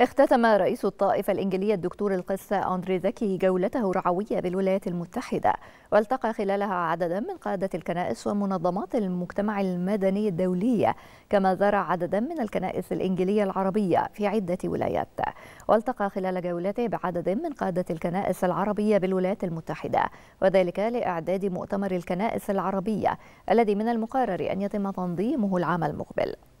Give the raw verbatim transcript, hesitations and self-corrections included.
اختتم رئيس الطائفة الإنجيلية الدكتور القس اندري زكي جولته الرعوية بالولايات المتحدة، والتقى خلالها عددا من قادة الكنائس ومنظمات المجتمع المدني الدولية، كما زار عددا من الكنائس الإنجيلية العربية في عدة ولايات. والتقى خلال جولته بعدد من قادة الكنائس العربية بالولايات المتحدة، وذلك لإعداد مؤتمر الكنائس العربية الذي من المقرر أن يتم تنظيمه العام المقبل.